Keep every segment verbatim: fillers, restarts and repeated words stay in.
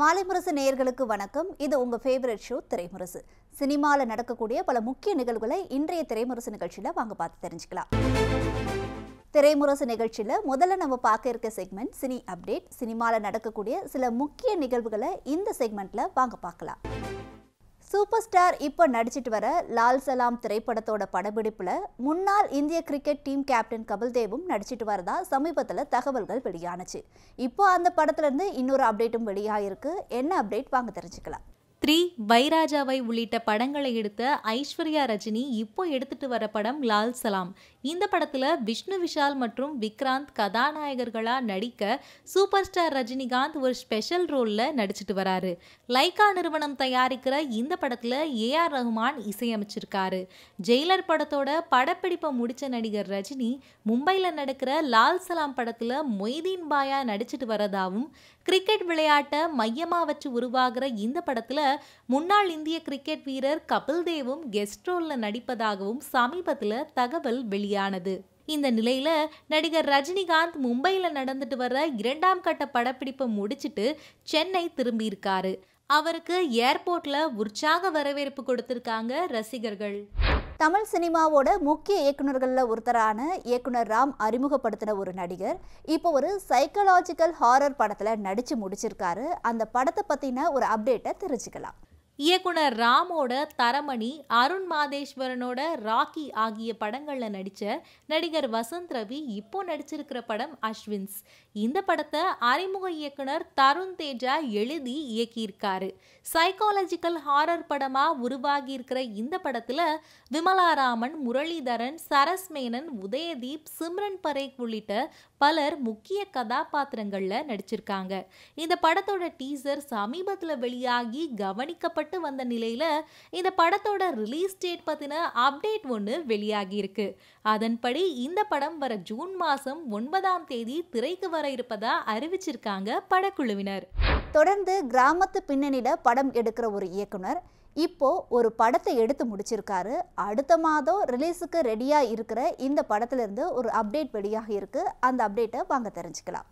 மாலை முரசு நேயர்களுக்கு வணக்கம். இது உங்க ஃபேவரட் ஷோ திரைமுரசு. சினிமால நடக்கக்கூடிய பல முக்கிய நிகழ்வுகளை இன்றைய திரைமுரசு நிகழ்ச்சியில வாங்க பார்த்து தெரிஞ்சுக்கலாம். திரைமுரசு நிகழ்ச்சியில முதல்ல நம்ம பார்க்க இருக்க செக்மெண்ட் சினி அப்டேட். சினிமால நடக்கக்கூடிய சில முக்கிய நிகழ்வுகளை இந்த செக்மெண்ட்ல வாங்க பார்க்கலாம். சூப்பர் ஸ்டார் இப்போ நடிச்சிட்டு வர லால் சலாம் திரைப்படத்தோட படப்பிடிப்பில் முன்னாள் இந்திய கிரிக்கெட் டீம் கேப்டன் கபில் தேவும் நடிச்சிட்டு வரதா சமீபத்தில் தகவல்கள் வெளியானுச்சு. இப்போ அந்த படத்துலேருந்து இன்னொரு அப்டேட்டும் வெளியாகிருக்கு. என்ன அப்டேட் வாங்க தெரிஞ்சுக்கலாம். த்ரீ வைராஜாவை உள்ளிட்ட படங்களை எடுத்த ஐஸ்வர்யா ரஜினி இப்போ எடுத்துட்டு வர படம் லால் சலாம். இந்த படத்தில் விஷ்ணு விஷால் மற்றும் விக்ராந்த் கதாநாயகர்களாக நடிக்க சூப்பர் ஸ்டார் ரஜினிகாந்த் ஒரு ஸ்பெஷல் ரோலில் நடிச்சிட்டு வராரு. லைக்கா நிறுவனம் தயாரிக்கிற இந்த படத்தில் ஏஆர் ரஹ்மான் இசையமைச்சிருக்காரு. ஜெயிலர் படத்தோட படப்பிடிப்பை முடித்த நடிகர் ரஜினி மும்பையில் நடக்கிற லால் சலாம் படத்தில் மொய்தீன் பாயா நடிச்சிட்டு வரதாகவும் கிரிக்கெட் விளையாட்டை மையமாக வச்சு உருவாகிற இந்த படத்தில் முன்னாள் இந்திய கிரிக்கெட் வீரர் கபில் தேவும் கெஸ்ட் ரோல்ல நடிப்பதாகவும் சமீபத்தில் தகவல் வெளியானது. இந்த நிலையில் நடிகர் ரஜினிகாந்த் மும்பையில் நடந்துட்டு வர இரண்டாம் கட்ட படப்பிடிப்பை முடிச்சுட்டு சென்னை திரும்பியிருக்காரு. அவருக்கு ஏர்போர்ட்ல உற்சாக வரவேற்பு கொடுத்திருக்காங்க ரசிகர்கள். தமிழ் சினிமாவோட முக்கிய இயக்குநர்களில் ஒருத்தரான இயக்குனர் ராம் அறிமுகப்படுத்தின ஒரு நடிகர் இப்போ ஒரு சைக்கலாஜிக்கல் ஹாரர் படத்தில் நடித்து முடிச்சிருக்காரு. அந்த படத்தை பற்றின ஒரு அப்டேட்டை தெரிஞ்சுக்கலாம். இயக்குனர் ராமோட தரமணி, அருண் மாதேஸ்வரனோட ராக்கி ஆகிய படங்களில் நடித்த நடிகர் வசந்த் ரவி இப்போ நடிச்சிருக்கிற படம் அஸ்வின்ஸ். இந்த படத்தை அறிமுக இயக்குனர் தருண் தேஜா எழுதி இயக்கியிருக்காரு. சைக்காலஜிக்கல் ஹாரர் படமாக உருவாகியிருக்கிற இந்த படத்தில் விமலா ராமன், முரளி தரன், சரஸ் மேனன், உதயதீப், சிம்ரன் பரேக் உள்ளிட்ட பலர் முக்கிய கதாபாத்திரங்களில் நடிச்சிருக்காங்க. இந்த படத்தோட டீசர் சமீபத்தில் வெளியாகி கவனிக்கப்பட்ட வந்த நிலையில இந்த படத்தோட ரிலீஸ் டேட் பத்தின அப்டேட் ஒன்று வெளியாகி இருக்கு. அதன்படி இந்த படம் வர ஜூன் மாசம் ஒன்பதாம் தேதி திரைக்கு வர இருப்பதா அறிவிச்சிருக்காங்க படக்குழுவினர். தொடர்ந்து கிராமத்து பின்னணியில படம் எடுக்கிற ஒரு இயக்குனர் இப்போ ஒரு படத்தை எடுத்து முடிச்சிருக்காரு. அடுத்த மாதம் ரிலீஸுக்கு ரெடியா இருக்கிற இந்த படத்துல இருந்து ஒரு அப்டேட் வெளியாகி இருக்கு. அந்த அப்டேட்டை வாங்க தெரிஞ்சுக்கலாம்.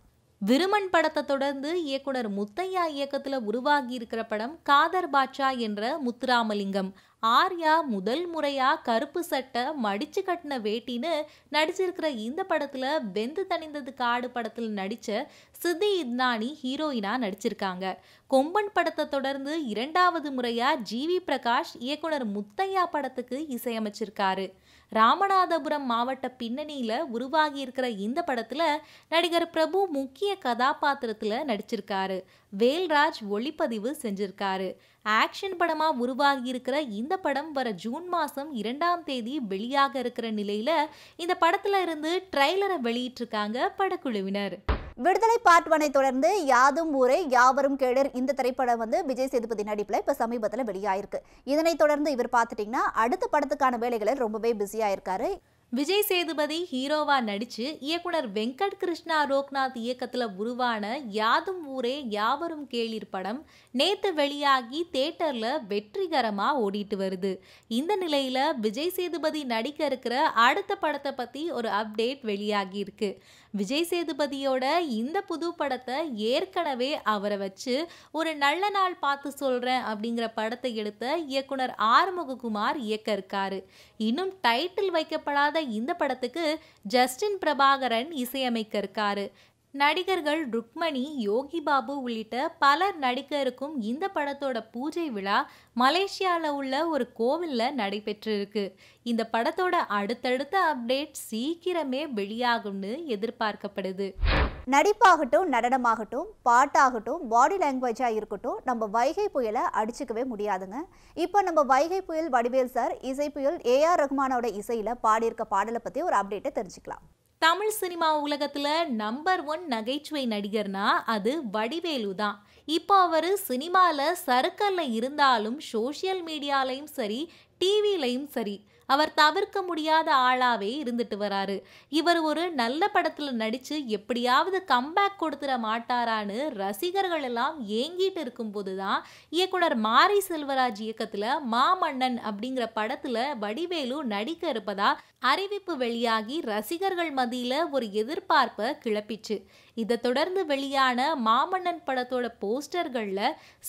விருமன் படத்தை தொடர்ந்து இயக்குனர் முத்தையா இயக்கத்தில் உருவாகி இருக்கிற படம் காதர் பாட்சா என்ற முத்துராமலிங்கம். ஆர்யா முதல் முறையாக கருப்பு சட்டை, மடிச்சு கட்டின வேட்டின்னு நடிச்சிருக்கிற இந்த படத்தில் வெந்து தணிந்தது காடு படத்தில் நடித்த சித்தி இத்னானி ஹீரோயினாக நடிச்சிருக்காங்க. கொம்பன் படத்தை தொடர்ந்து இரண்டாவது முறையாக ஜி வி பிரகாஷ் இயக்குனர் முத்தையா படத்துக்கு இசையமைச்சிருக்காரு. ராமநாதபுரம் மாவட்ட பின்னணியில் உருவாகியிருக்கிற இந்த படத்தில் நடிகர் பிரபு முக்கிய கதாபாத்திரத்தில் நடிச்சிருக்காரு. வேல்ராஜ் ஒளிப்பதிவு செஞ்சிருக்காரு. ஆக்ஷன் படமாக உருவாகியிருக்கிற இந்த படம் வர ஜூன் மாதம் இரண்டாம் தேதி வெளியாக இருக்கிற நிலையில் இந்த படத்தில் இருந்து ட்ரெய்லரை வெளியிட்டிருக்காங்க படக்குழுவினர். விடுதலை பார்ட் ஒன்னை தொடர்ந்து யாதும் ஊரே யாவரும் கேளர் இந்த திரைப்படம் வந்து விஜய் சேதுபதி நடிப்பில் இப்போ சமீபத்தில் வெளியாயிருக்கு. இதனை தொடர்ந்து இவர் பார்த்துட்டிங்கன்னா அடுத்த படத்துக்கான வேலைகளை ரொம்பவே பிஸியாக இருக்காரு. விஜய் சேதுபதி ஹீரோவாக நடித்து இயக்குனர் வெங்கட்கிருஷ்ணா ரோக்நாத் இயக்கத்தில் உருவான யாதும் ஊரே யாவரும் கேளீர் படம் நேற்று வெளியாகி தியேட்டரில் வெற்றிகரமாக ஓடிட்டு வருது. இந்த நிலையில் விஜய் சேதுபதி நடிக்க இருக்கிற அடுத்த படத்தை பற்றி ஒரு அப்டேட் வெளியாகியிருக்கு. விஜய் சேதுபதியோட இந்த புது படத்தை ஏற்கனவே அவரை வச்சு ஒரு நல்ல நாள் பார்த்து சொல்கிறேன் அப்படிங்கிற படத்தை எடுத்த இயக்குனர் ஆறுமுககுமார் இயக்க இருக்காரு. இன்னும் டைட்டில் வைக்கப்படாத இந்த படத்துக்கு ஜஸ்டின் பிரபாகரன் இசையமைக்க இருக்காரு. நடிகர்கள் ருக்மணி, யோகி பாபு உள்ளிட்ட பலர் நடிக்க இருக்கும் இந்த படத்தோட பூஜை விழா மலேசியாவில் உள்ள ஒரு கோவிலில் நடைபெற்றிருக்கு. இந்த படத்தோட அடுத்தடுத்த அப்டேட் சீக்கிரமே வெளியாகும்னு எதிர்பார்க்கப்படுது. நடிப்பாகட்டும், நடனமாகட்டும், பாட்டாகட்டும், பாடி லாங்குவேஜாக இருக்கட்டும், நம்ம வைகை புயலை அடிச்சுக்கவே முடியாதுங்க. இப்போ நம்ம வைகை புயல் வடிவேல் சார் இசை புயல் ஏஆர் ரஹ்மானோட இசையில் பாடியிருக்க பாடலை பற்றி ஒரு அப்டேட்டை தெரிஞ்சுக்கலாம். தமிழ் சினிமா உலகத்தில் நம்பர் ஒன் நகைச்சுவை நடிகர்னா அது வடிவேலு தான். இப்போ அவர் சினிமாவில் சர்க்கல்ல இருந்தாலும் சோஷியல் மீடியாலையும் சரி டிவிலையும் சரி அவர் தவிர்க்க முடியாத ஆளாவே இருந்துட்டு வராரு. இவர் ஒரு நல்ல படத்துல நடிச்சு எப்படியாவது கம்பேக் கொடுத்துட மாட்டாரான்னு ரசிகர்கள் எல்லாம் ஏங்கிட்டு இருக்கும்போதுதான் இயக்குனர் மாரி செல்வராஜ் இயக்கத்துல மாமன்னன் அப்படிங்கிற படத்துல வடிவேலு நடிக்க இருப்பதா அறிவிப்பு வெளியாகி ரசிகர்கள் மத்தியில ஒரு எதிர்பார்ப்பை கிளப்பிச்சு. இதை தொடர்ந்து வெளியான மாமன்னன் படத்தோட போஸ்டர்கள்ல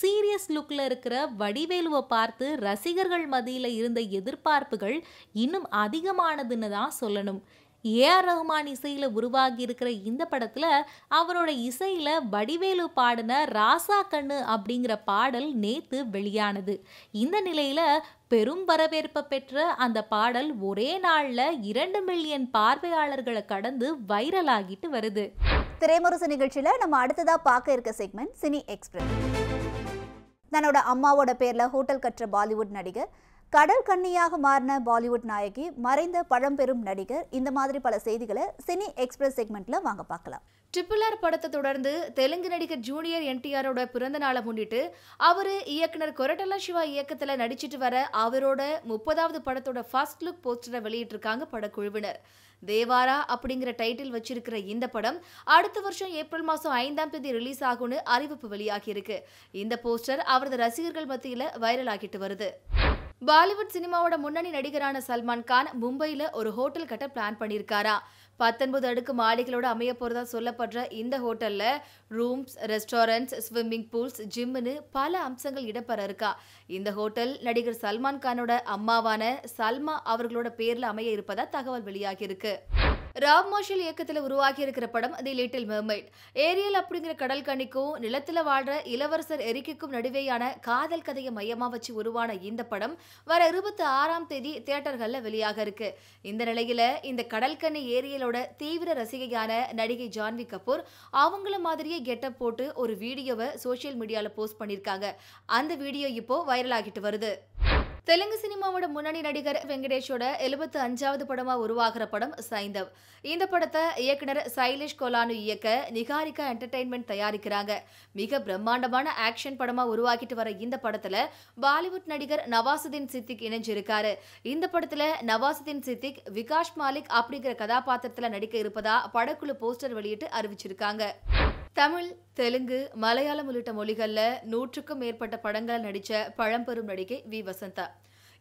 சீரியஸ் லுக்ல இருக்கிற வடிவேலுவை பார்த்து ரசிகர்கள் மத்தியில இருந்த எதிர்பார்ப்புகள் இன்னும் அதிகமானதுன்னு தான் சொல்லணும். ஏஆர் ரஹ்மான் இசையில உருவாகி இருக்கிற இந்த படத்துல அவரோட இசையில வடிவேலு பாடின ராசா கண்ணு அப்படிங்கிற பாடல் நேத்து வெளியானது. இந்த நிலையில பெரும் வரவேற்பை பெற்ற அந்த பாடல் ஒரே நாள்ல இரண்டு மில்லியன் பார்வையாளர்களை கடந்து வைரல் ஆகிட்டு வருது. திரைமுரசு நிகழ்ச்சியில நம்ம அடுத்ததா பார்க்க இருக்க செக்மெண்ட் சினி எக்ஸ்பிரஸ். தன்னோட அம்மாவோட பேர்ல ஹோட்டல் கற்ற பாலிவுட் நடிகர், கடல் கண்ணியாக மாறின பாலிவுட் நாயகி, மறைந்த பழம்பெரும் நடிகர், இந்த மாதிரி பல செய்திகளை சினி எக்ஸ்பிரஸ் செக்மெண்ட்ல வாங்க பார்க்கலாம். ட்ரிபிள் ஆர் படத்தை தொடர்ந்து தெலுங்கு நடிகர் ஜூனியர் என்டிஆரோட பிறந்த நாளை முன்னிட்டு அவர் இயக்குனர் கொரட்டலா சிவா இயக்கத்தில் நடிச்சிட்டு வர அவரோட முப்பதாவது படத்தோட ஃபர்ஸ்ட் லுக் போஸ்டரை வெளியிட்டிருக்காங்க படக்குழுவினர். தேவாரா அப்படிங்கிற டைட்டில் வச்சிருக்கிற இந்த படம் அடுத்த வருஷம் ஏப்ரல் மாதம் ஐந்தாம் தேதி ரிலீஸ் ஆகும்னு அறிவிப்பு வெளியாகியிருக்கு. இந்த போஸ்டர் அவரது ரசிகர்கள் மத்தியில் வைரல் ஆகிட்டு வருது. பாலிவுட் சினிமாவோட முன்னணி நடிகரான சல்மான் கான் மும்பையில் ஒரு ஹோட்டல் கட்ட பிளான் பண்ணியிருக்காரா. பத்தொன்பது அடுக்கு மாளிகளோடு அமைய போகிறதா சொல்லப்படுற இந்த ஹோட்டலில் ரூம்ஸ், ரெஸ்டாரண்ட்ஸ், ஸ்விம்மிங் பூல்ஸ், ஜிம்முன்னு பல அம்சங்கள் இடம்பெற இருக்கா. இந்த ஹோட்டல் நடிகர் சல்மான் கானோட அம்மாவான சல்மா அவர்களோட பேரில் அமைய இருப்பதா தகவல் வெளியாகியிருக்கு. ராப் மார்ஷல் இயக்கத்தில் உருவாகி இருக்கிற படம் தி லிட்டில் மெர்மெய்ட். ஏரியல் அப்படிங்கிற கடல் கண்ணிக்கும் நிலத்தில் வாழ்ற இளவரசர் எரிக்குக்கும் நடுவேயான காதல் கதையை மையமாக வச்சு உருவான இந்த படம் வர இருபத்தி ஆறாம் தேதி தியேட்டர்களில் வெளியாக இருக்கு. இந்த நிலையில இந்த கடல் கண்ணி ஏரியலோட தீவிர ரசிகையான நடிகை ஜான்வி கபூர் அவங்கள மாதிரியே கெட்டப் போட்டு ஒரு வீடியோவை சோசியல் மீடியாவில் போஸ்ட் பண்ணியிருக்காங்க. அந்த வீடியோ இப்போ வைரல் ஆகிட்டு வருது. தெலுங்கு சினிமாவோட முன்னணி நடிகர் வெங்கடேஷோட எழுபத்து அஞ்சாவது படமாக உருவாகிற படம் சைந்தவ். இந்த படத்தை இயக்குனர் சைலேஷ் கோலானு இயக்க நிகாரிகா என்டர்டெயின்மெண்ட் தயாரிக்கிறாங்க. மிக பிரம்மாண்டமான ஆக்ஷன் படமாக உருவாக்கிட்டு வர இந்த படத்தில் பாலிவுட் நடிகர் நவாசுதீன் சித்திக் இணைஞ்சிருக்காரு. இந்த படத்தில் நவாசுதீன் சித்திக் விகாஸ் மாலிக் அப்படிங்கிற கதாபாத்திரத்தில் நடிக்க இருப்பதா படக்குழு போஸ்டர் வெளியிட்டு அறிவிச்சிருக்காங்க. தமிழ், தெலுங்கு, மலையாளம் உள்ளிட்ட மொழிகளில் நூற்றுக்கும் மேற்பட்ட படங்களை நடித்த பழம்பெரும் நடிகை வி வசந்தா.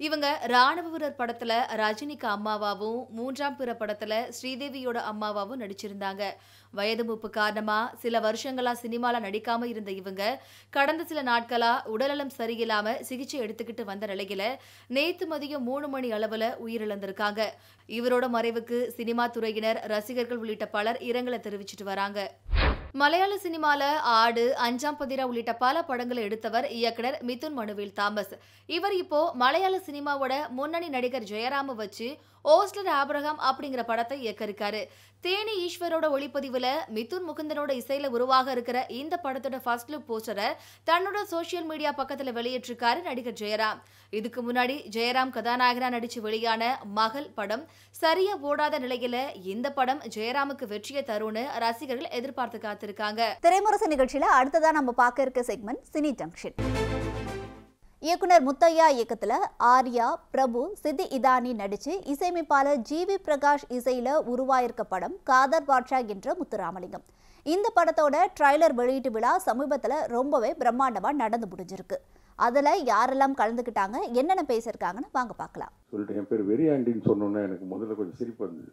இவங்க ராணுவ வீரர் படத்தில் ரஜினிக்கு அம்மாவாகவும் மூன்றாம் பிற படத்தில் ஸ்ரீதேவியோட அம்மாவாகவும் நடிச்சிருந்தாங்க. வயது மூப்பு காரணமாக சில வருஷங்களாக சினிமாவில் நடிக்காமல் இருந்த இவங்க கடந்த சில நாட்களாக உடல்நலம் சரியில்லாமல் சிகிச்சை எடுத்துக்கிட்டு வந்த நிலையில் நேற்று மதியம் மூணு மணி அளவில் உயிரிழந்திருக்காங்க. இவரோட மறைவுக்கு சினிமா துறையினர், ரசிகர்கள் உள்ளிட்ட பலர் இரங்கலை தெரிவிச்சிட்டு வராங்க. மலையாள சினிமாவில் ஆடு, அஞ்சாம் பதிரா உள்ளிட்ட பல படங்களை எடுத்தவர் இயக்குனர் மிதுன் மனுவேல் தாமஸ். இவர் இப்போ மலையாள சினிமாவோட முன்னணி நடிகர் ஜெயராம வச்சு ஓஸ்லர் ஆபிரகாம் அப்படிங்கிற படத்தை இயக்கிருக்காரு. தேனி ஈஸ்வரோட ஒளிப்பதிவில் மிதுன் முகுந்தனோட இசையில் உருவாக இருக்கிற இந்த படத்தோட ஃபர்ஸ்ட் லுக் போஸ்டரை தன்னோட சோஷியல் மீடியா பக்கத்தில் வெளியிட்டிருக்காரு நடிகர் ஜெயராம். இதுக்கு முன்னாடி ஜெயராம் கதாநாயகனா நடித்து வெளியான மகள் படம் சரியா ஓடாத நிலையில் இந்த படம் ஜெயராமுக்கு வெற்றியை தரும்னு ரசிகர்கள் எதிர்பார்த்து காத்திருக்காங்க. திரைமுரசு நிகழ்ச்சியில் அடுத்ததான் நம்ம பார்க்க இருக்க செக்மெண்ட் சினி ஜங்ஷன். இயக்குனர் முத்தையா இயக்கத்தில் ஆர்யா, பிரபு, சித்தி இதானி நடித்து இசையமைப்பாளர் ஜி வி பிரகாஷ் இசையில் உருவாயிருக்க படம் காதர் பாட்ஷா என்ற முத்துராமலிங்கம். இந்த படத்தோட ட்ரைலர் வெளியீட்டு விழா சமீபத்தில் ரொம்பவே பிரம்மாண்டமாக நடந்து முடிஞ்சிருக்கு. அதில் யாரெல்லாம் கலந்துக்கிட்டாங்க, என்னென்ன பேசியிருக்காங்கன்னு வாங்க பார்க்கலாம். சொல்லிட்டு என் பேர் வெறி ஆண்டின்னு சொன்னோன்னே எனக்கு முதல்ல கொஞ்சம் சிரிப்பு இருந்தது.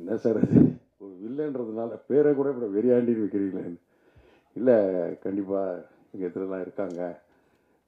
என்ன சார் அது ஒரு வில்லன்றதுனால பேரை கூட இப்போ வெறி ஆண்டின்னு வைக்கிறீங்களேன்னு. இல்லை, கண்டிப்பாக எங்கள் இடத்துலலாம் இருக்காங்க,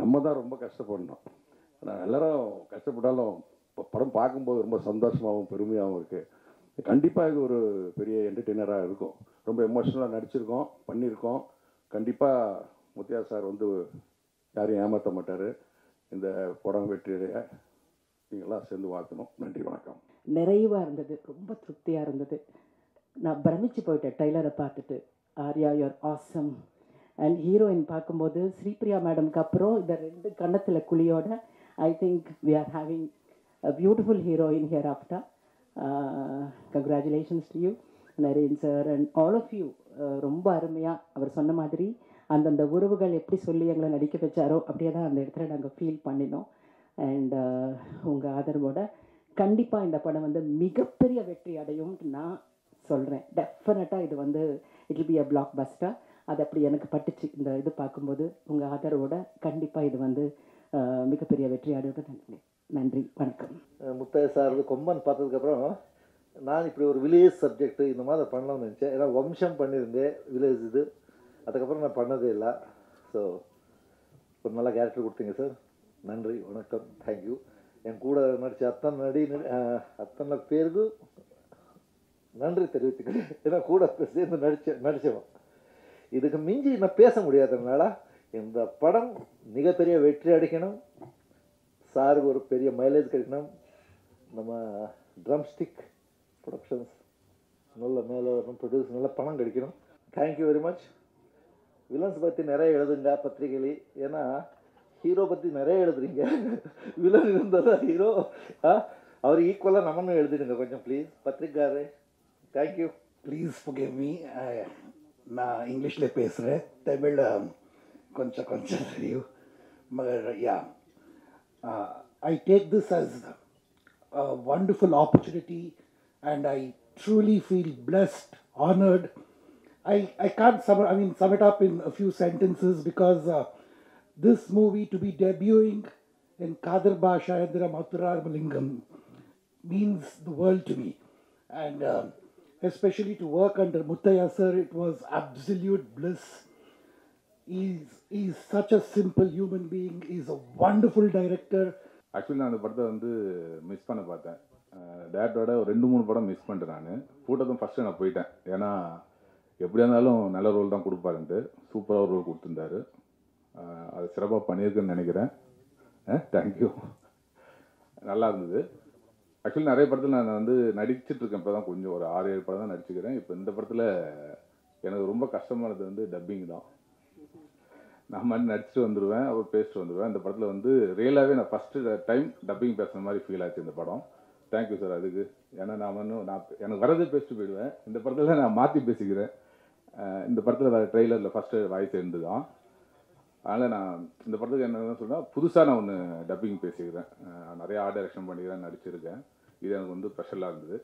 நம்ம தான் ரொம்ப கஷ்டப்படணும். ஆனால் எல்லோரும் கஷ்டப்பட்டாலும் இப்போ படம் பார்க்கும்போது ரொம்ப சந்தோஷமாகவும் பெருமையாகவும் இருக்குது. கண்டிப்பாக இது ஒரு பெரிய என்டர்டெய்னராக இருக்கும். ரொம்ப எமோஷ்னலாக நடிச்சிருக்கோம், பண்ணியிருக்கோம். கண்டிப்பாக முத்தையா சார் வந்து யாரையும் ஏமாற்ற மாட்டார். இந்த படம் வெற்றியை நீங்கள்லாம் சேர்ந்து வாக்கணும். நன்றி, வணக்கம். நிறைவாக இருந்தது, ரொம்ப திருப்தியாக இருந்தது. நான் பிரமிச்சு போயிட்டேன் டைலரை பார்த்துட்டு. Arya, your awesome. And heroine பார்க்கும்போது ஸ்ரீபிரியா மேடம்க்கு அப்புறம் இந்த ரெண்டு கன்னத்தில் குழியோட I think we are having a beautiful heroine here after. Congratulations to you Naren sir and all of you. ரொம்ப அருமையாக அவர் சொன்ன மாதிரி அந்தந்த உறவுகள் எப்படி சொல்லி எங்களை நடிக்க வச்சாரோ அப்படியே தான் அந்த இடத்துல நாங்கள் ஃபீல் பண்ணினோம். அண்டு உங்கள் ஆதரவோட கண்டிப்பாக இந்த படம் வந்து மிகப்பெரிய வெற்றி அடையும்ட்டு நான் சொல்கிறேன். டெஃபினட்டாக இது வந்து it will be a blockbuster. அது அப்படி எனக்கு பட்டுச்சு இந்த இது பார்க்கும்போது. உங்கள் ஆதரவோட கண்டிப்பாக இது வந்து மிகப்பெரிய வெற்றி அடையும்னு நினைக்கிறேன். நன்றி, வணக்கம். முத்தையா சார் வந்து கொம்பன் பார்த்ததுக்கப்புறம் நான் இப்படி ஒரு வில்லேஜ் சப்ஜெக்ட் இந்த மாதிரி பண்ணலாம்னு நினச்சேன். ஏன்னா வம்சம் பண்ணியிருந்தேன், வில்லேஜ் இது. அதுக்கப்புறம் நான் பண்ணதே இல்லை. ஸோ ஒரு நல்ல கேரக்டர் கொடுத்தீங்க சார். நன்றி, வணக்கம், தேங்க்யூ. என் கூட நடித்த அத்தனை நடி அத்தனை பேருக்கு நன்றி தெரிவித்துக்கிறேன். ஏன்னா கூட சேர்ந்து நடித்த நடித்தவன். இதுக்கு மிஞ்சி நான் பேச முடியாததுனால இந்த படம் மிகப்பெரிய வெற்றி அடிக்கணும், சாருக்கு ஒரு பெரிய மைலேஜ் கிடைக்கணும், நம்ம ட்ரம்ஸ்டிக் ப்ரொடக்ஷன்ஸ் நல்ல மேலே வரணும், ப்ரொடியூஸ் நல்ல பணம் கிடைக்கணும். Thank you very much. வில்லன்ஸ் பற்றி நிறைய எழுதுங்க பத்திரிகைகளி. ஏன்னா ஹீரோ பற்றி நிறைய எழுதுறீங்க. வில்லன் இருந்தால் தான் ஹீரோ. ஆ, அவர் ஈக்குவலாக நம்மளும் எழுதிடுங்க கொஞ்சம் ப்ளீஸ். பத்திரிக்காரு, தேங்க்யூ. Please forgive me. நான் இங்கிலீஷில் பேசுகிறேன், தமிழ் கொஞ்சம் கொஞ்சம் தெரியும். மகர் யா, I take this as a wonderful opportunity and I truly feel blessed, honored. I, I can't sum, I mean, sum it up in a few sentences because uh, this movie to be debuting in Kadhar Basha at the Muthuramalingam means the world to me. And uh, especially to work under Muthaiah sir, it was absolute bliss. He's, he's such a simple human being. He's a wonderful director. Actually, I miss it. டேரக்டரோட ஒரு ரெண்டு மூணு படம் miss பண்ணிட்டேன். நான் கூட்டத்தும் first நான் போயிட்டேன். ஏன்னா எப்படியா இருந்தாலும் நல்ல ரோல் தான் கொடுப்பாருன்ட்டு சூப்பராக ஒரு ரோல் கொடுத்துருந்தாரு. அது சிறப்பாக பண்ணியிருக்குன்னு நினைக்கிறேன். தேங்க்யூ. நல்லா இருந்தது. ஆக்சுவலி நிறைய படத்தில் நான் வந்து நடிச்சிட்ருக்கேன். இப்போ தான் கொஞ்சம் ஒரு ஆறு ஏழு படம் தான் நடிச்சுக்கிறேன். இப்போ இந்த படத்தில் எனக்கு ரொம்ப கஷ்டமானது வந்து டப்பிங் தான். நான் மாதிரி நடிச்சுட்டு வந்துடுவேன், அப்புறம் பேசிட்டு வந்துடுவேன். இந்த படத்தில் வந்து ரியலாகவே நான் ஃபஸ்ட்டு டைம் டப்பிங் பேசுகிற மாதிரி ஃபீல் ஆச்சு இந்த படம். தேங்க்யூ சார் அதுக்கு. ஏன்னா நான் இன்னும் நான் எனக்கு வரதே பேசிட்டு போயிடுவேன். இந்த படத்தில் நான் மாற்றி பேசிக்கிறேன். இந்த படத்தில் வர ட்ரெய்லரில் ஃபஸ்ட்டு வாய்ஸ் இருந்து தான். அதனால் நான் இந்த படத்துக்கு என்ன சொன்னால் புதுசாக நான் ஒன்று டப்பிங் பேசிக்கிறேன். நிறையா ஆர்ட் டைரக்ஷன் பண்ணிக்கிறேன், நடிச்சிருக்கேன். இது எனக்கு வந்து ஸ்பெஷலாக இருந்தது.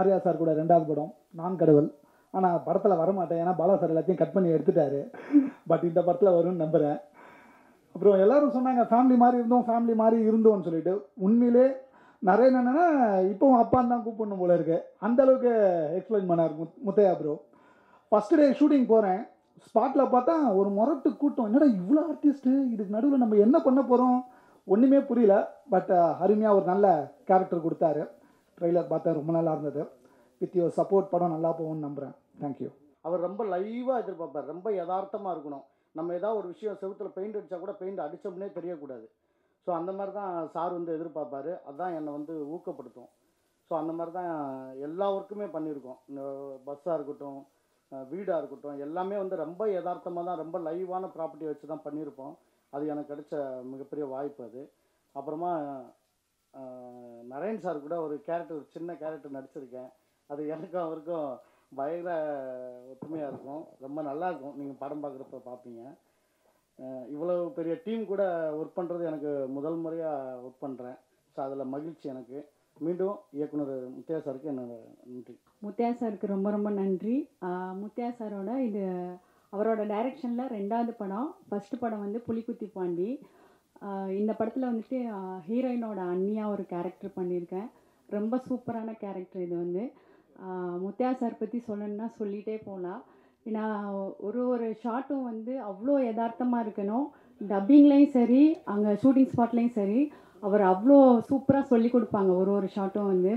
ஆர்யா சார் கூட ரெண்டாவது படம் நான் கடவுள். ஆனால் படத்தில் வரமாட்டேன், ஏன்னா பாலா சார் எல்லாத்தையும் கட் பண்ணி எடுத்துட்டாரு. பட் இந்த படத்தில் வரும்னு நம்புகிறேன். அப்புறம் எல்லோரும் சொன்னாங்க ஃபேமிலி மாதிரி இருந்தோம், ஃபேமிலி மாதிரி இருந்தோம்னு சொல்லிட்டு. உண்மையிலே நிறைய என்னென்னா இப்போவும் அப்பான்னு தான் கூப்பிடணும் போல இருக்குது. அந்தளவுக்கு எக்ஸ்பிளைன் பண்ணார் Muthaiya bro. First day shooting போகிறேன், ஸ்பாட்டில் பார்த்தா ஒரு முரட்டு கூட்டம். என்னடா இவ்வளோ ஆர்டிஸ்ட்டு, இதுக்கு நடுவில் நம்ம என்ன பண்ண போகிறோம் ஒன்றுமே புரியல. பட் அருமையாக ஒரு நல்ல கேரக்டர் கொடுத்தாரு. ட்ரெய்லர் பார்த்தா ரொம்ப நல்லா இருந்தது. வித் யுவர் சப்போர்ட் படம் நல்லா போகும்னு நம்புகிறேன். தேங்க்யூ. அவர் ரொம்ப லைவாக எதிர்பார்ப்பார், ரொம்ப யதார்த்தமாக இருக்கணும். நம்ம ஏதாவது ஒரு விஷயம் செவுத்தில் பெயிண்ட் அடித்தா கூட பெயிண்ட் அடித்தோம்னே தெரியக்கூடாது. ஸோ அந்த மாதிரி தான் சார் வந்து எதிர்பார்ப்பார். அதுதான் என்னை வந்து ஊக்கப்படுத்தும். ஸோ அந்த மாதிரி தான் எல்லா ஒர்க்குமே பண்ணியிருக்கோம். பஸ்ஸாக இருக்கட்டும், வீடாக இருக்கட்டும், எல்லாமே வந்து ரொம்ப யதார்த்தமாக தான், ரொம்ப லைவான ப்ராப்பர்ட்டி வச்சு தான் பண்ணியிருப்போம். அது எனக்கு கிடைச்ச மிகப்பெரிய வாய்ப்பு அது. அப்புறமா நரேன் சார் கூட ஒரு கேரக்டர், ஒரு சின்ன கேரக்டர் நடிச்சிருக்கேன். அது எனக்கும் அவருக்கும் பயங்கர ஒற்றுமையாக இருக்கும். ரொம்ப நல்லாயிருக்கும். நீங்கள் படம் பார்க்குறப்ப பார்ப்பீங்க. இவ்வளோ பெரிய டீம் கூட ஒர்க் பண்ணுறது எனக்கு முதல் முறையாக ஒர்க் பண்ணுறேன். ஸோ அதில் மகிழ்ச்சி எனக்கு. மீண்டும் இயக்குனர் முத்தையா சாருக்கு என்னோட நன்றி. முத்தையா சாருக்கு ரொம்ப ரொம்ப நன்றி. முத்தையா சாரோட இது அவரோட டைரக்ஷனில் ரெண்டாவது படம். ஃபஸ்ட்டு படம் வந்து புலிக்குத்தி பாண்டி. இந்த படத்தில் வந்துட்டு ஹீரோயினோட அண்ணியாக ஒரு கேரக்டர் பண்ணியிருக்கேன். ரொம்ப சூப்பரான கேரக்டர் இது வந்து. முத்தையா சார் பற்றி சொல்லணுன்னா சொல்லிகிட்டே போகலாம். ஏன்னா ஒரு ஒரு ஷாட்டும் வந்து அவ்வளோ யதார்த்தமாக இருக்கணும். டப்பிங்லேயும் சரி, அங்கே ஷூட்டிங் ஸ்பாட்லேயும் சரி, அவர் அவ்வளோ சூப்பராக சொல்லி கொடுப்பாங்க ஒரு ஒரு ஷாட்டும் வந்து.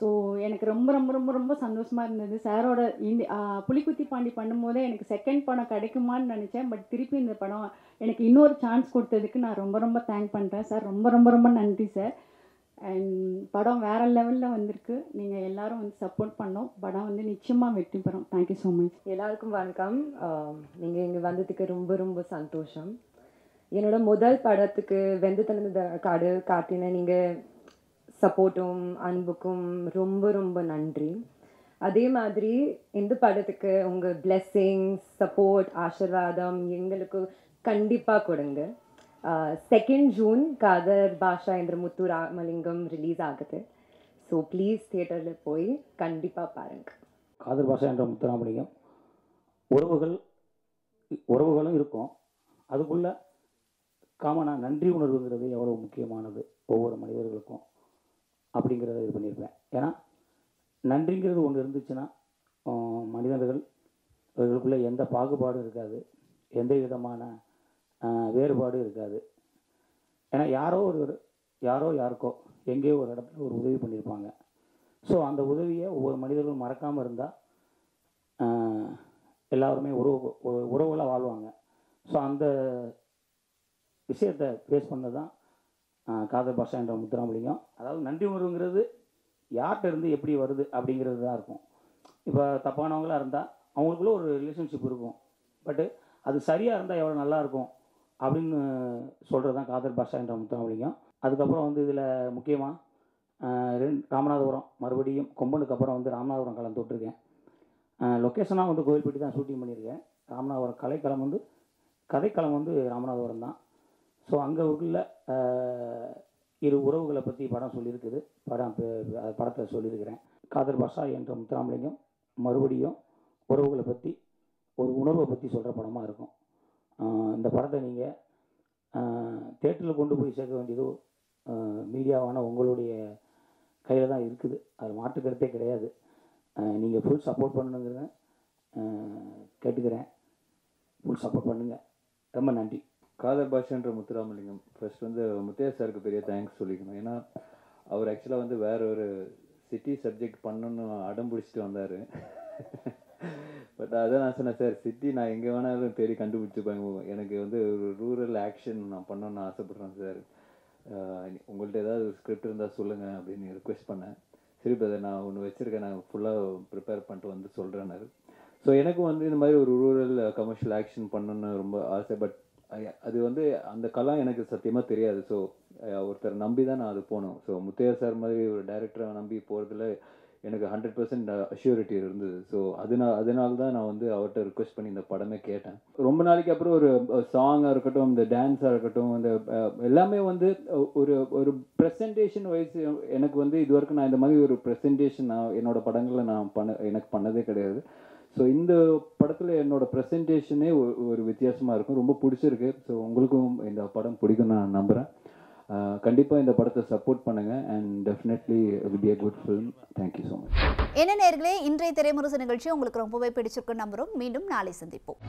ஸோ எனக்கு ரொம்ப ரொம்ப ரொம்ப ரொம்ப சந்தோஷமாக இருந்தது. சாரோட இந்த புலிக்குத்தி பாண்டி பண்ணும்போதே எனக்கு செகண்ட் படம் கிடைக்குமான்னு நினச்சேன். பட் திருப்பி இந்த படம் எனக்கு இன்னொரு சான்ஸ் கொடுத்ததுக்கு நான் ரொம்ப ரொம்ப தேங்க் பண்ணுறேன் சார். ரொம்ப ரொம்ப ரொம்ப நன்றி sir. And padam vera level la vandirukku neenga ellarum vandu support pannom padam vandu nichayama vetti perum thank you so much ellarkum welcome neenga inga vandadhukku romba romba santosham enoda modal padathukku vendathanada kaadu kaattina neenga supportum anbukkum romba romba nandri adhe maadhiri indha padathukku unga blessings support aashirvadam engalukku kandippa kodunga second June Kadhar Basha indra Muthuramalingam release aaguthe so please theater la poi kandipa paarunga Kadhar Basha indra Muthuramalingam uruvugal uruvugalum irukum adukulla kamana nandri unarvungiradhu evlo mukkiyamanadhu ovvoru manidargalukkum apdingiradha idu pannirven ena nandringiradhu ondu irundhuchina manidargal avarkulla endha paagubadu irukadhu endha vidhamana வேறுபாடு இருக்காது. ஏன்னா யாரோ ஒரு யாரோ யாருக்கோ எங்கேயோ ஒரு இடத்துல ஒரு உதவி பண்ணியிருப்பாங்க. ஸோ அந்த உதவியை ஒவ்வொரு மனிதர்களும் மறக்காமல் இருந்தால் எல்லாருமே உறவு உறவுகளாக வாழ்வாங்க. ஸோ அந்த விஷயத்தை பேஸ் பண்ணது தான் காதர் பாஷா என்ற முத்துராமலிங்கம். அதாவது நன்றி உணர்வுங்கிறது யார்கிட்ட இருந்து எப்படி வருது அப்படிங்கிறது தான் இருக்கும். இப்போ தப்பானவங்களாக இருந்தால் அவங்களுக்குள்ள ஒரு ரிலேஷன்ஷிப் இருக்கும். பட்டு அது சரியாக இருந்தால் எவ்வளோ நல்லாயிருக்கும் அப்படின்னு சொல்கிறது தான் காதர் பாஷா என்ற முத்துராமலிங்கம். அதுக்கப்புறம் வந்து இதில் முக்கியமாக ராமநாதபுரம் மறுபடியும் கொம்பனுக்கு அப்புறம் வந்து ராமநாதபுரம் கலந்து விட்டுருக்கேன். லொக்கேஷனாக வந்து கோவில்பட்டி தான் ஷூட்டிங் பண்ணியிருக்கேன். ராமநாதபுரம் கலைக்களம் வந்து கதைக்களம் வந்து ராமநாதபுரம் தான். ஸோ அங்கே உள்ள இரு உறவுகளை பற்றி படம் சொல்லியிருக்குது. படம் படத்தை சொல்லியிருக்கிறேன். காதர் பாஷா என்ற முத்துராமலிங்கம் மறுபடியும் உறவுகளை பற்றி ஒரு உணர்வை பற்றி சொல்கிற படமாக இருக்கும். இந்த படத்தை நீங்கள் தேட்டரில் கொண்டு போய் சேர்க்க வேண்டியது மீடியாவான உங்களுடைய கையில் தான் இருக்குது. அது மாற்றுக்கிறதே கிடையாது. நீங்கள் ஃபுல் சப்போர்ட் பண்ணுங்கிறத கேட்டுக்கிறேன். ஃபுல் சப்போர்ட் பண்ணுங்கள். ரொம்ப நன்றி. காதர் பாஷான்ற முத்துராமலிங்கம் ஃபர்ஸ்ட் வந்து முத்தையா சாருக்கு பெரிய தேங்க்ஸ் சொல்லிக்கணும். ஏன்னா அவர் ஆக்சுவலாக வந்து வேற ஒரு சிட்டி சப்ஜெக்ட் பண்ணணுன்னு அடம் பிடிச்சிட்டு வந்தார். பட் அதான் நான் சொன்னேன், சார் சிட்டி நான் எங்கே வேணாலும் தேடி கண்டுபிடிச்சிப்பாங்க. எனக்கு வந்து ஒரு ரூரல் ஆக்ஷன் நான் பண்ணணும்னு ஆசைப்பட்றேன் சார், உங்கள்கிட்ட ஏதாவது ஒரு ஸ்கிரிப்ட் இருந்தால் சொல்லுங்கள் அப்படின்னு ரிக்வெஸ்ட் பண்ணேன். சரி பிரதர் நான் ஒன்று வச்சுருக்கேன், நான் ஃபுல்லாக ப்ரிப்பேர் பண்ணிட்டு வந்து சொல்கிறேன்னாரு. ஸோ எனக்கும் வந்து இந்த மாதிரி ஒரு ரூரல் கமர்ஷியல் ஆக்ஷன் பண்ணணுன்னு ரொம்ப ஆசை. பட் அது வந்து அந்த கலா எனக்கு சத்தியமாக தெரியாது. ஸோ ஒருத்தர் நம்பி தான் நான் அது போனோம். ஸோ முத்தையா சார் மாதிரி ஒரு டைரக்டரை நம்பி போகிறதுல எனக்கு ஹண்ட்ரட் பர்சன்ட் அஷ்யூரிட்டி இருந்தது. ஸோ அதனால் அதனால தான் நான் வந்து அவர்கிட்ட ரிக்வெஸ்ட் பண்ணி இந்த படமே கேட்டேன். ரொம்ப நாளைக்கு அப்புறம் ஒரு சாங்காக இருக்கட்டும், இந்த டான்ஸாக இருக்கட்டும், இந்த எல்லாமே வந்து ஒரு ஒரு ப்ரெசன்டேஷன் வைஸ் எனக்கு வந்து இது வரைக்கும் நான் இந்த மாதிரி ஒரு ப்ரெசன்டேஷன் நான் என்னோடய படங்களை நான் பண்ண எனக்கு பண்ணதே கிடையாது. ஸோ இந்த படத்தில் என்னோடய ப்ரெசன்டேஷனே ஒரு வித்தியாசமாக இருக்கும். ரொம்ப பிடிச்சிருக்கு. ஸோ உங்களுக்கும் இந்த படம் பிடிக்கும் நான் நம்புகிறேன். கண்டிப்பாக இந்த படத்தை சப்போர்ட் பண்ணுங்கள். And definitely it will be a good film. Thank you so much. என்ன நேயர்களே, இன்றைய திரைமுரசு நிகழ்ச்சி உங்களுக்கு ரொம்பவே பிடிச்சிருக்குன்னு நம்புகிறோம். மீண்டும் நாளை சந்திப்போம்.